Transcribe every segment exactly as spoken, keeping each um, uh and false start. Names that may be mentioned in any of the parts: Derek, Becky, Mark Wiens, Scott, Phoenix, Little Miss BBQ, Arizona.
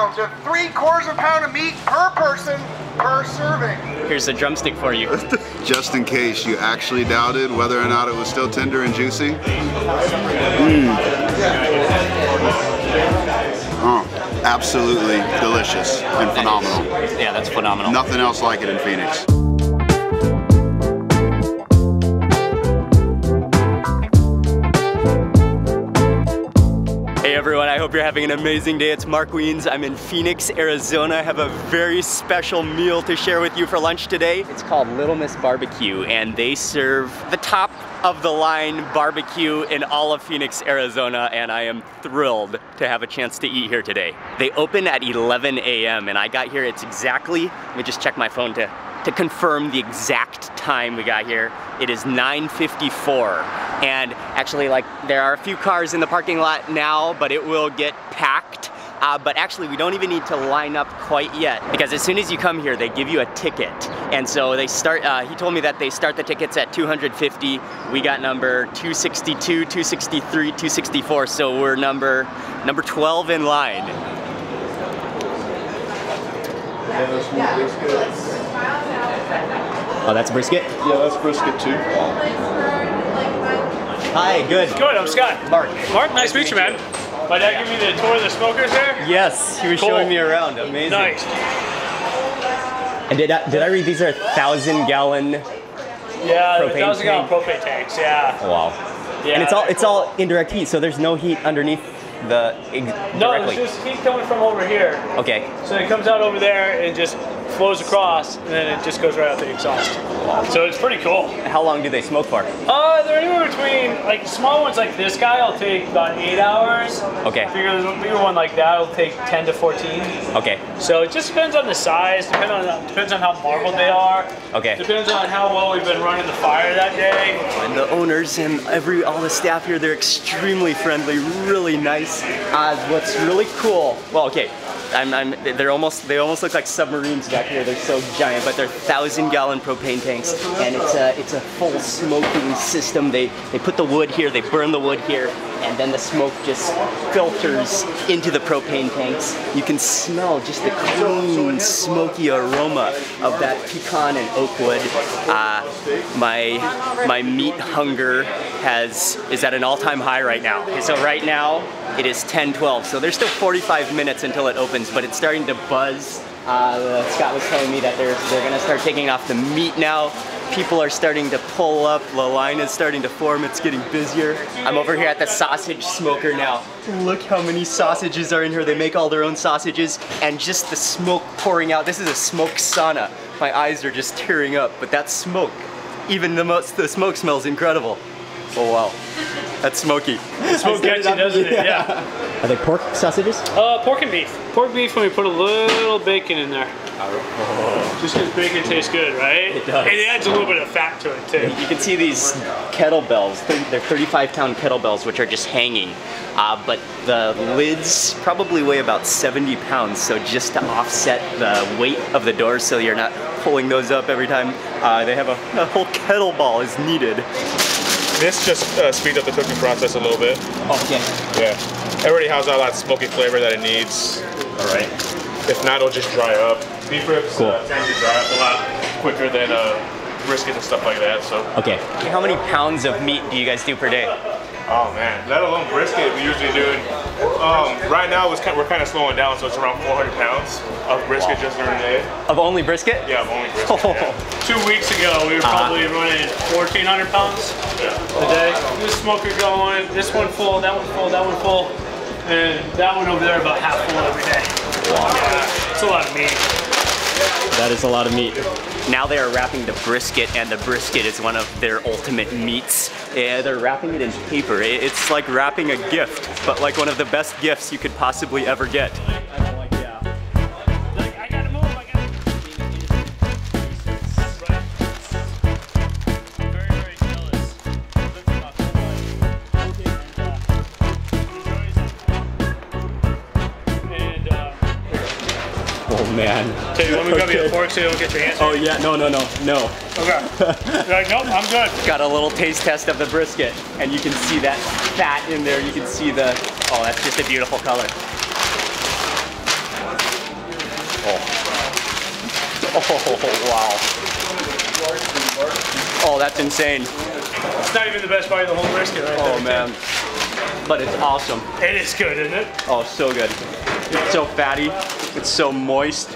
pounds, or three quarters of a pound of meat per person per serving. Here's a drumstick for you. Just in case you actually doubted whether or not it was still tender and juicy. Mm. Oh, absolutely delicious and phenomenal. Yeah, that's phenomenal. Nothing else like it in Phoenix. Hey everyone, I hope you're having an amazing day. It's Mark Wiens. I'm in Phoenix, Arizona. I have a very special meal to share with you for lunch today. It's called Little Miss B B Q, and they serve the top of the line barbecue in all of Phoenix, Arizona, and I am thrilled to have a chance to eat here today. They open at eleven A M and I got here, it's exactly, let me just check my phone to, to confirm the exact time we got here. It is nine fifty-four, and actually, like, there are a few cars in the parking lot now, but it will get packed. Uh, but actually, we don't even need to line up quite yet, because as soon as you come here, they give you a ticket. And so they start, uh, he told me that they start the tickets at two hundred fifty. We got number two sixty-two, two sixty-three, two sixty-four, so we're number number twelve in line. Oh, that's brisket? Yeah, that's brisket too. Hi, good. Good, I'm Scott. Mark. Mark, nice, nice to meet you, man. My dad yeah. gave me the tour of the smokers there? Yes, he was cool. Showing me around. Amazing. Nice. And did I, did I read these are thousand gallon? Yeah, propane thousand gallon propane tanks. Yeah. Wow. Yeah. And it's all it's cool. all indirect heat, so there's no heat underneath the. No, directly. It's just heat coming from over here. Okay. So it comes out over there and just flows across, and then it just goes right out the exhaust. So it's pretty cool. How long do they smoke for? Uh, they're anywhere between, like, small ones like this guy will take about eight hours. Okay. Bigger, bigger one like that will take ten to fourteen. Okay. So it just depends on the size, depends on, depends on how marbled they are. Okay. Depends on how well we've been running the fire that day. And the owners and every all the staff here, they're extremely friendly, really nice. Uh, what's really cool, well, okay. I'm, I'm, they're almost, they almost look like submarines back here. They're so giant, but they're thousand gallon propane tanks, and it's a, it's a full smoking system. They, they put the wood here, they burn the wood here, and then the smoke just filters into the propane tanks. You can smell just the clean, smoky aroma of that pecan and oak wood. Uh, my, my meat hunger has, is at an all-time high right now. Okay, so right now, it is ten twelve, so there's still forty-five minutes until it opens, but it's starting to buzz. Uh, Scott was telling me that they're, they're gonna start taking off the meat now. People are starting to pull up, the line is starting to form, it's getting busier. I'm over here at the sausage smoker now. Look how many sausages are in here, they make all their own sausages, and just the smoke pouring out. This is a smoke sauna. My eyes are just tearing up, but that smoke, even the, most, the smoke smells incredible. Oh wow, that's smoky. Smoke gets you, doesn't it? Yeah. Are they pork sausages? Uh, pork and beef. Pork beef when we put a little bacon in there. Oh. Just because bacon tastes good, right? It does. And it adds a little bit of fat to it too. You can see these kettlebells. They're thirty-five pound kettlebells, which are just hanging. Uh, but the lids probably weigh about seventy pounds, so just to offset the weight of the doors, so you're not pulling those up every time. Uh, they have a, a whole kettlebell is needed. This just uh, speeds up the cooking process a little bit. Okay. Yeah. It already has all that smoky flavor that it needs. All right. If not, it'll just dry up. Beef ribs cool. uh, tend to dry up a lot quicker than uh, brisket and stuff like that. So. Okay. How many pounds of meat do you guys do per day? Oh man, let alone brisket, we usually do. Um, right now, it's kind of, we're kind of slowing down, so it's around four hundred pounds of brisket wow. just during the day. Of only brisket? Yeah, of only brisket. Oh. Yeah. Two weeks ago, we were uh-huh. probably running fourteen hundred pounds yeah. a day. This smoker going, this one full, that one full, that one full, and that one over there about half full every day. Wow. Yeah, it's a lot of meat. That is a lot of meat. Now they are wrapping the brisket, and the brisket is one of their ultimate meats. Yeah, they're wrapping it in paper. It's like wrapping a gift, but like one of the best gifts you could possibly ever get. Oh man. Tell you, let me grab you a fork so you don't get your hands. Oh yeah, no, no, no, no. Okay. You're like, nope, I'm good. Got a little taste test of the brisket, and you can see that fat in there. You can see the, oh, that's just a beautiful color. Oh. Oh, wow. Oh, that's insane. It's not even the best bite of the whole brisket right there. Oh, man. But it's awesome. It is good, isn't it? Oh, so good. It's so fatty. It's so moist.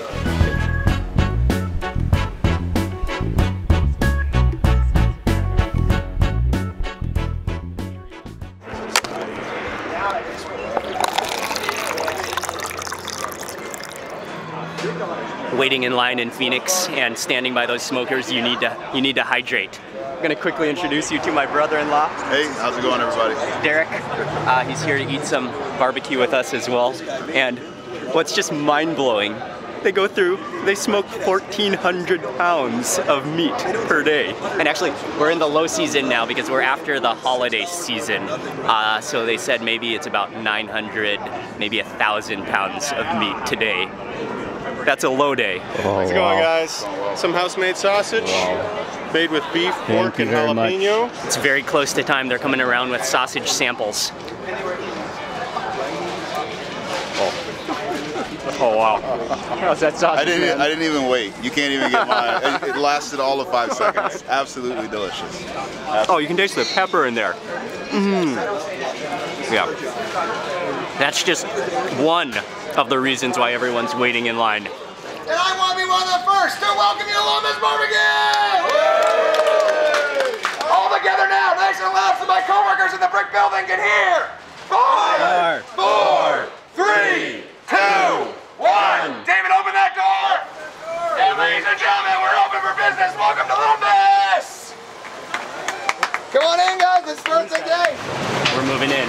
Waiting in line in Phoenix and standing by those smokers, you need to you need to hydrate. I'm gonna quickly introduce you to my brother-in-law. Hey, how's it going, everybody? Derek. Uh, he's here to eat some barbecue with us as well. And what's just mind-blowing? They go through, they smoke fourteen hundred pounds of meat per day. And actually, we're in the low season now because we're after the holiday season. Uh, so they said maybe it's about nine hundred, maybe a thousand pounds of meat today. That's a low day. Oh, How's it wow. going, guys? Some house-made sausage wow. made with beef, pork, and jalapeno. Much. It's very close to time. They're coming around with sausage samples. Oh, oh wow. How's that sausage? I didn't, I didn't even wait. You can't even get mine. It, it lasted all of five seconds. Absolutely delicious. Absolutely. Oh, you can taste the pepper in there. Mm. Yeah. That's just one of the reasons why everyone's waiting in line. And I want to be one of the first to welcome you to Little Miss B B Q! All together now, nice and loud so my coworkers in the brick building can hear! Four, four, three, two, one! David, open that door! And ladies and gentlemen, we're open for business. Welcome to Little Miss! Come on in, guys, it's Thursday day. We're moving in.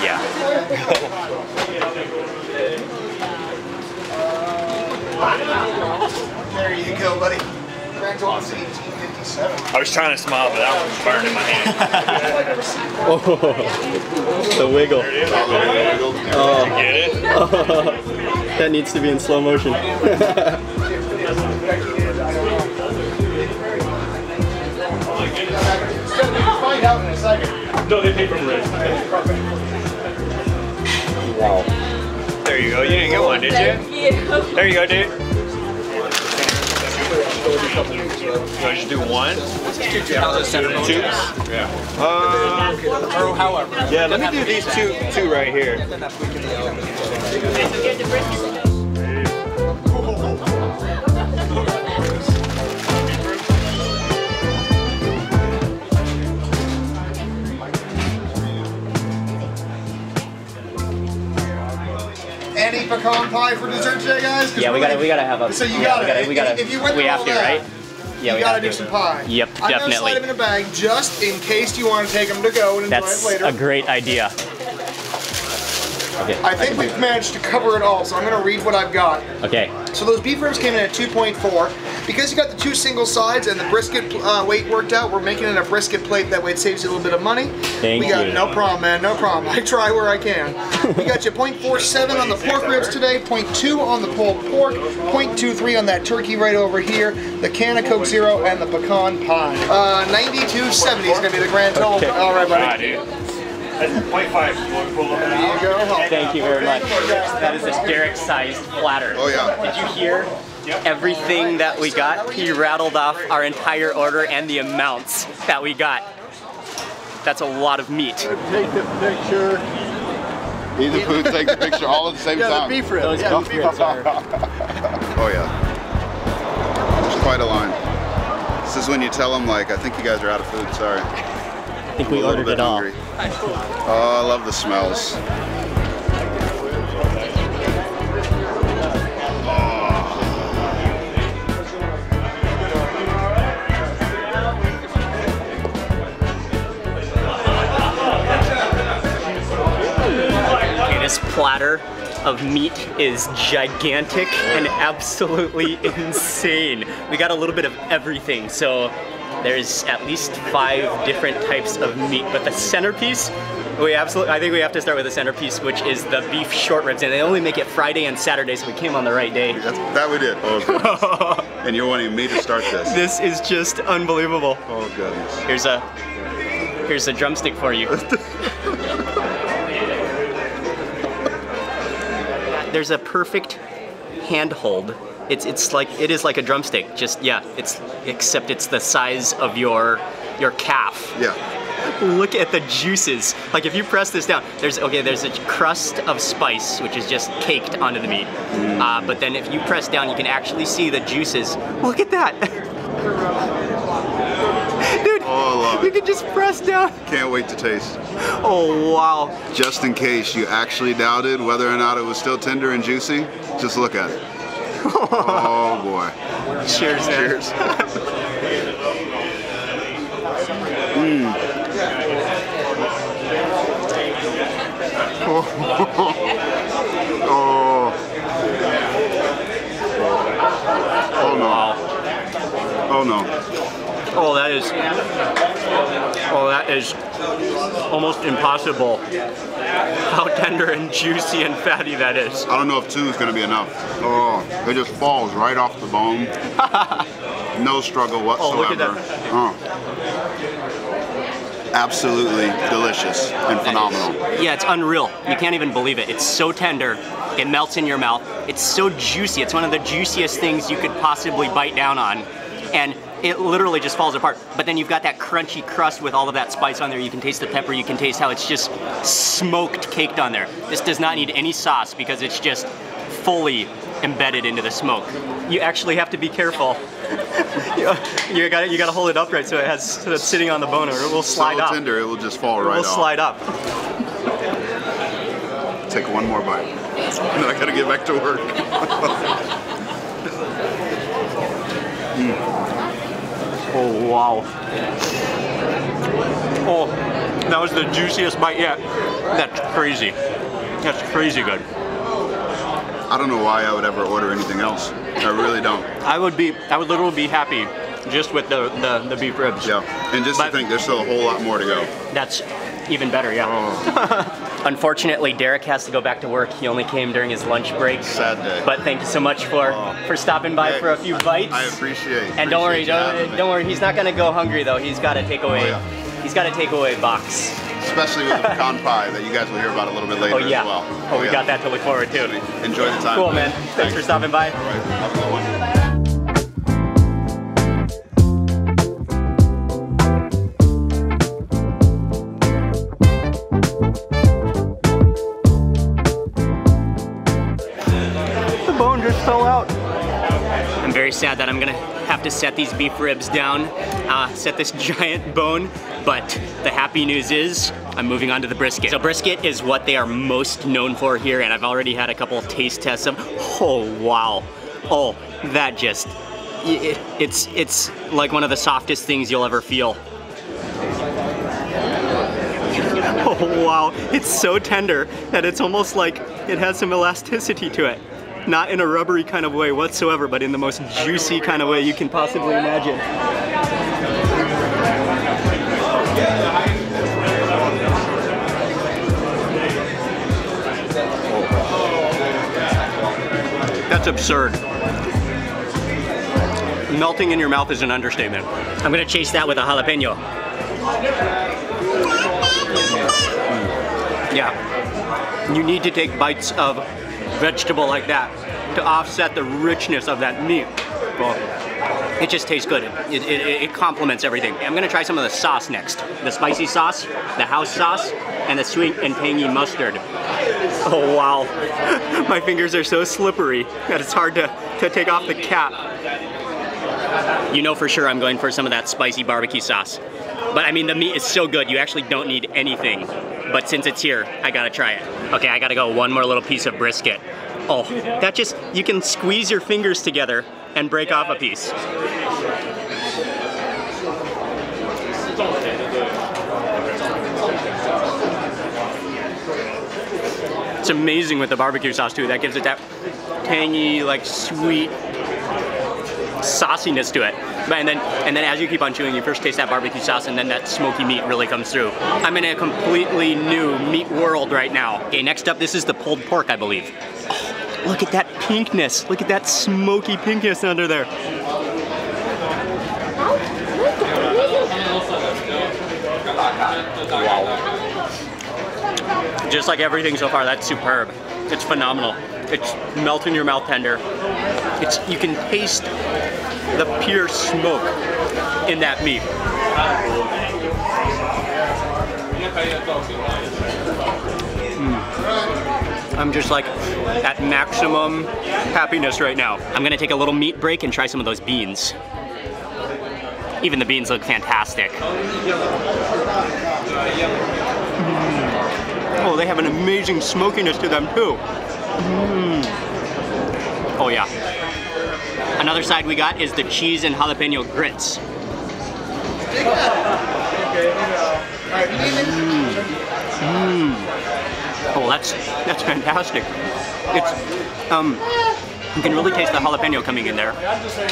Yeah. There you go, buddy. I was trying to smile, but that one was burned in my hand. Oh, the wiggle. There it is. Oh. Did you get it? Oh, that needs to be in slow motion. Find out in a second. No, they paid from Red. Wow. There you go. You didn't get one, did you? There you go, dude. Do I just do one? Two? Yeah. Um, or however. Yeah, let me do these two, two right here. Any pecan pie for dessert today, guys? Yeah, we gotta, we gotta have a. So you yeah, gotta, we gotta, we gotta. If you went we have to, that, right? Yeah, you we gotta do some pie. Yep, I'm definitely. I'm gonna slide them in a bag just in case you want to take them to go and enjoy That's it later. That's a great idea. Okay. I think we've managed to cover it all, so I'm gonna read what I've got. Okay. So those beef ribs came in at two point four. Because you got the two single sides and the brisket uh, weight worked out, we're making it a brisket plate. That way it saves you a little bit of money. Thank we got, you. No problem, man, no problem. I try where I can. We got you point four seven on the pork ribs today, point two on the pulled pork, point two three on that turkey right over here, the can of Coke Zero, and the pecan pie. Uh, ninety-two seventy is gonna be the grand total. Okay. All right, buddy. That's point five. There you go. Thank you very much. That is this Derek-sized platter. Oh yeah. Did you hear everything that we got? He rattled off our entire order and the amounts that we got. That's a lot of meat. Take the picture. Eat the food, take the picture, all at the same yeah, time. The beef ribs. Those yeah, beef the beef ribs are... Oh yeah. There's quite a line. This is when you tell them, like, I think you guys are out of food, sorry. I think we ordered it all. Hungry. Oh, I love the smells. Oh. Okay, this platter of meat is gigantic and absolutely insane. We got a little bit of everything, so there's at least five different types of meat, but the centerpiece, we absolutely, I think we have to start with the centerpiece, which is the beef short ribs, and they only make it Friday and Saturday, so we came on the right day. That's, that we did. Oh, goodness. And you're wanting me to start this. This is just unbelievable. Oh, goodness. Here's a, here's a drumstick for you. There's a perfect handhold. It's it's like it is like a drumstick. Just yeah. It's except it's the size of your your calf. Yeah. Look at the juices. Like if you press this down, there's okay. There's a crust of spice which is just caked onto the meat. Mm. Uh, but then if you press down, you can actually see the juices. Look at that. Oh, you can just press down. Can't wait to taste. Oh, wow. Just in case you actually doubted whether or not it was still tender and juicy, just look at it. Oh, boy. Cheers, man. Cheers. mm. Oh. Oh. Oh, no. Oh, no. Oh, that is, oh, that is almost impossible how tender and juicy and fatty that is. I don't know if two is going to be enough. Oh, it just falls right off the bone. No struggle whatsoever. Oh, look at that. Oh. Absolutely delicious and phenomenal. Yeah, it's unreal. You can't even believe it. It's so tender. It melts in your mouth. It's so juicy. It's one of the juiciest things you could possibly bite down on. And it literally just falls apart. But then you've got that crunchy crust with all of that spice on there. You can taste the pepper. You can taste how it's just smoked, caked on there. This does not need any sauce because it's just fully embedded into the smoke. You actually have to be careful. you got you got to hold it upright so it has so it's sitting on the bone, or it will slide up. So tender, it will just fall right off. It will slide up. Take one more bite. Then I got to get back to work. mm. Oh, wow. Oh, that was the juiciest bite yet. That's crazy. That's crazy good. I don't know why I would ever order anything else. I really don't. I would be, I would literally be happy just with the, the, the beef ribs. Yeah, and just but, to think there's still a whole lot more to go. That's even better, yeah. Oh. Unfortunately, Derek has to go back to work. He only came during his lunch break. Sad day. But thank you so much for, oh. for stopping by hey, for a few bites. I appreciate it. And don't worry, don't, don't worry, he's not gonna go hungry though. He's got a takeaway. Oh, yeah. He's got a takeaway box. Especially with the pecan pie that you guys will hear about a little bit later oh, yeah. as well. Oh, oh we yeah. got that to look forward to. Enjoy the time. Cool, man. Thanks, Thanks for stopping by. All right. Have a good one. Very sad that I'm gonna have to set these beef ribs down, uh, set this giant bone, but the happy news is I'm moving on to the brisket. So brisket is what they are most known for here, and I've already had a couple of taste tests of, oh wow, oh that just, it, it's, it's like one of the softest things you'll ever feel. Oh wow, it's so tender that it's almost like it has some elasticity to it. Not in a rubbery kind of way whatsoever, but in the most juicy kind of way you can possibly imagine. That's absurd. Melting in your mouth is an understatement. I'm gonna chase that with a jalapeno. Yeah. You need to take bites of vegetable like that to offset the richness of that meat. Well, it just tastes good. It, it, it complements everything. I'm gonna try some of the sauce next. The spicy sauce, the house sauce, and the sweet and tangy mustard. Oh wow. My fingers are so slippery that it's hard to, to take off the cap. You know for sure I'm going for some of that spicy barbecue sauce. But I mean, the meat is so good, you actually don't need anything. But since it's here, I gotta try it. Okay, I gotta go one more little piece of brisket. Oh, that just, you can squeeze your fingers together and break off a piece. It's amazing with the barbecue sauce too. That gives it that tangy, like sweet sauciness to it. But and then and then as you keep on chewing, you first taste that barbecue sauce and then that smoky meat really comes through. I'm in a completely new meat world right now. Okay, next up, this is the pulled pork, I believe. Oh, look at that pinkness. Look at that smoky pinkness under there. Wow. Just like everything so far, that's superb. It's phenomenal. It's melt in your mouth tender. It's, you can taste the pure smoke in that meat. Mm. I'm just like at maximum happiness right now. I'm gonna take a little meat break and try some of those beans. Even the beans look fantastic. Mm. Oh, they have an amazing smokiness to them too. Mm. Oh yeah. Another side we got is the cheese and jalapeno grits. Mm. Mm. Oh, that's that's fantastic. It's um. You can really taste the jalapeno coming in there.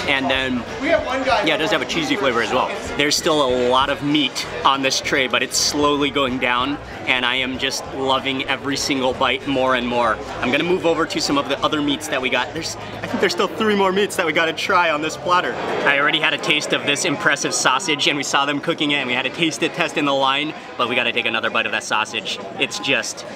And then, yeah, it does have a cheesy flavor as well. There's still a lot of meat on this tray, but it's slowly going down, and I am just loving every single bite more and more. I'm gonna move over to some of the other meats that we got. There's, I think there's still three more meats that we gotta try on this platter. I already had a taste of this impressive sausage, and we saw them cooking it, and we had a taste it test in the line, but we gotta take another bite of that sausage. It's just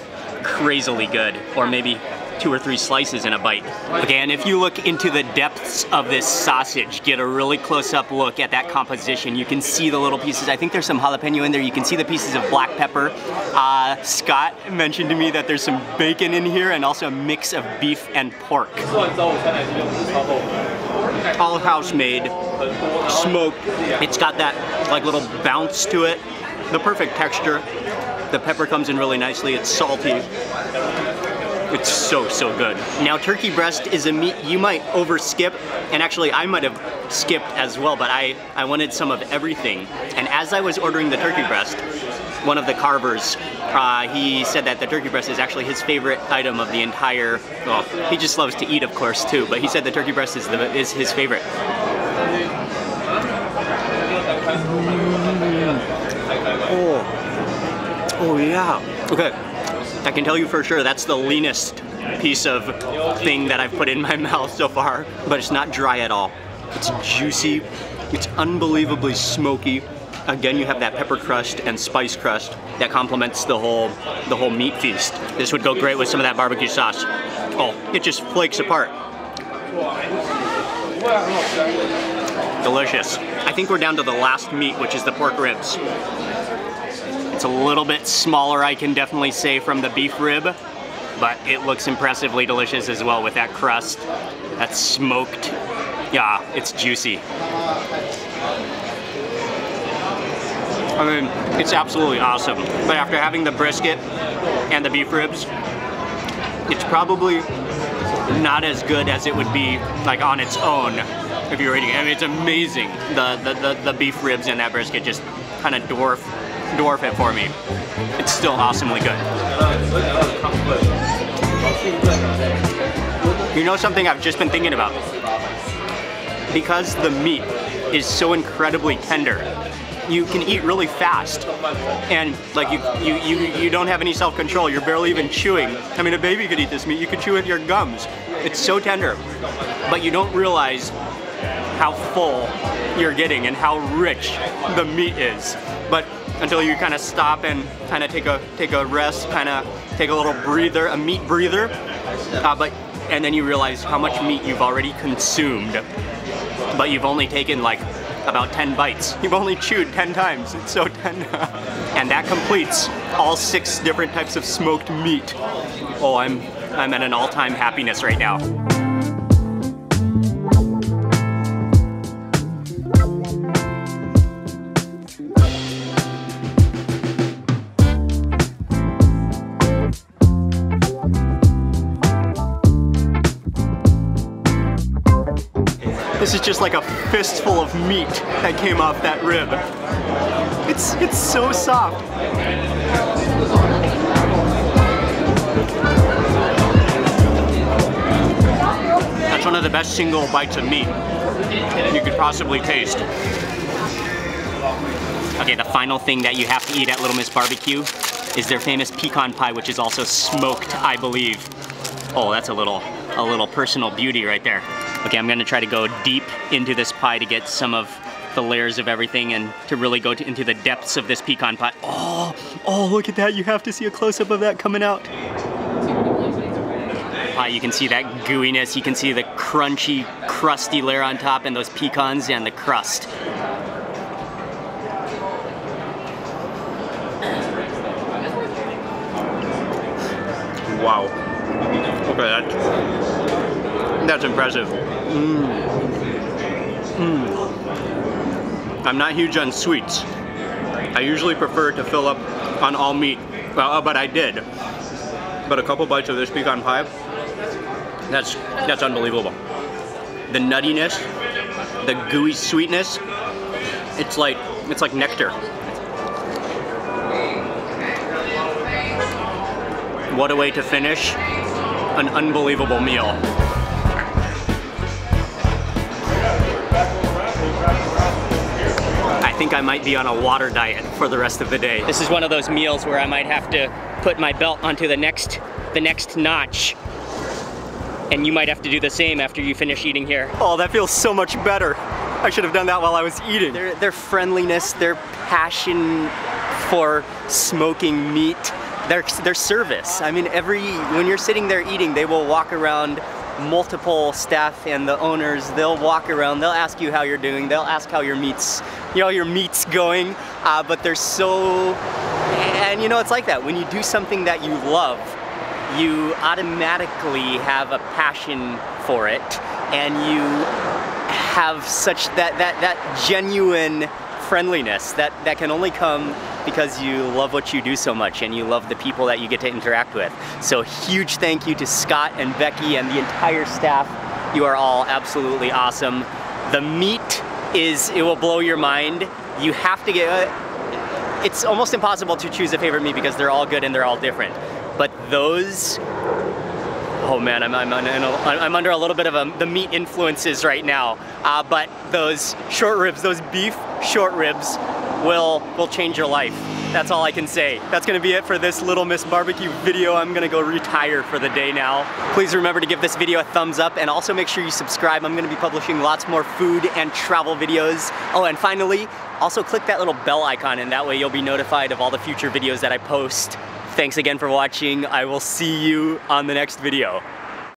crazily good, or maybe two or three slices in a bite. Okay, and if you look into the depths of this sausage, get a really close-up look at that composition. You can see the little pieces. I think there's some jalapeno in there. You can see the pieces of black pepper. Uh, Scott mentioned to me that there's some bacon in here and also a mix of beef and pork. All house-made, smoked. It's got that like little bounce to it. The perfect texture. The pepper comes in really nicely. It's salty. It's so, so good. Now, turkey breast is a meat you might overskip, and actually I might have skipped as well, but I, I wanted some of everything. And as I was ordering the turkey breast, one of the carvers, uh, he said that the turkey breast is actually his favorite item of the entire, well, he just loves to eat, of course, too, but he said the turkey breast is, the, is his favorite. Mm. Oh. Oh, yeah. Okay. I can tell you for sure that's the leanest piece of thing that I've put in my mouth so far, but it's not dry at all. It's juicy, it's unbelievably smoky. Again, you have that pepper crust and spice crust that complements the whole, the whole meat feast. This would go great with some of that barbecue sauce. Oh, it just flakes apart. Delicious. I think we're down to the last meat, which is the pork ribs. It's a little bit smaller, I can definitely say, from the beef rib, but it looks impressively delicious as well with that crust. That's smoked. Yeah, it's juicy. I mean, it's absolutely awesome. But after having the brisket and the beef ribs, it's probably not as good as it would be like on its own if you were eating it. I mean, it's amazing. The, the, the, the beef ribs and that brisket just kind of dwarf dwarf it for me. It's still awesomely good. You know something I've just been thinking about? Because the meat is so incredibly tender, you can eat really fast, and like you you, you, you don't have any self-control. You're barely even chewing. I mean, a baby could eat this meat. You could chew with your gums. It's so tender, but you don't realize how full you're getting and how rich the meat is. But until you kind of stop and kind of take a take a rest, kind of take a little breather, a meat breather, uh, but and then you realize how much meat you've already consumed, but you've only taken like about ten bites. You've only chewed ten times. It's so tender. And that completes all six different types of smoked meat. Oh, I'm I'm at an all-time happiness right now. This is just like a fistful of meat that came off that rib. It's, it's so soft. That's one of the best single bites of meat you could possibly taste. Okay, the final thing that you have to eat at Little Miss B B Q is their famous pecan pie, which is also smoked, I believe. Oh, that's a little, a little personal beauty right there. Okay, I'm gonna try to go deep into this pie to get some of the layers of everything and to really go to, into the depths of this pecan pie. Oh, oh, look at that. You have to see a close-up of that coming out. pie, you can see that gooiness, you can see the crunchy, crusty layer on top, and those pecans and the crust. Wow. Okay, that's, that's impressive. Mm. Mm. I'm not huge on sweets. I usually prefer to fill up on all meat, well, but I did. But a couple bites of this pecan pie, that's, that's unbelievable. The nuttiness, the gooey sweetness, it's like, it's like nectar. What a way to finish an unbelievable meal. I think I might be on a water diet for the rest of the day. This is one of those meals where I might have to put my belt onto the next, the next notch. And you might have to do the same after you finish eating here. Oh, that feels so much better. I should have done that while I was eating. Their, their friendliness, their passion for smoking meat, their, their service. I mean, every, when you're sitting there eating, they will walk around, multiple staff and the owners, they'll walk around, they'll ask you how you're doing, they'll ask how your meat's, you know, your meat's going, uh, but they're so, and you know, it's like that. When you do something that you love, you automatically have a passion for it, and you have such that, that, that genuine friendliness that, that can only come because you love what you do so much and you love the people that you get to interact with. So huge thank you to Scott and Becky and the entire staff. You are all absolutely awesome. The meat is, it will blow your mind. You have to get, it's almost impossible to choose a favorite meat because they're all good and they're all different. But those, oh man, I'm, I'm, I'm, I'm under a little bit of a, the meat influences right now. Uh, but those short ribs, those beef short ribs will, will change your life. That's all I can say. That's gonna be it for this Little Miss Barbecue video. I'm gonna go retire for the day now. Please remember to give this video a thumbs up and also make sure you subscribe. I'm gonna be publishing lots more food and travel videos. Oh, and finally, also click that little bell icon and that way you'll be notified of all the future videos that I post. Thanks again for watching. I will see you on the next video.